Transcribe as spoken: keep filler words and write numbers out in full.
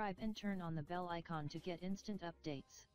subscribe and turn on the bell icon to get instant updates.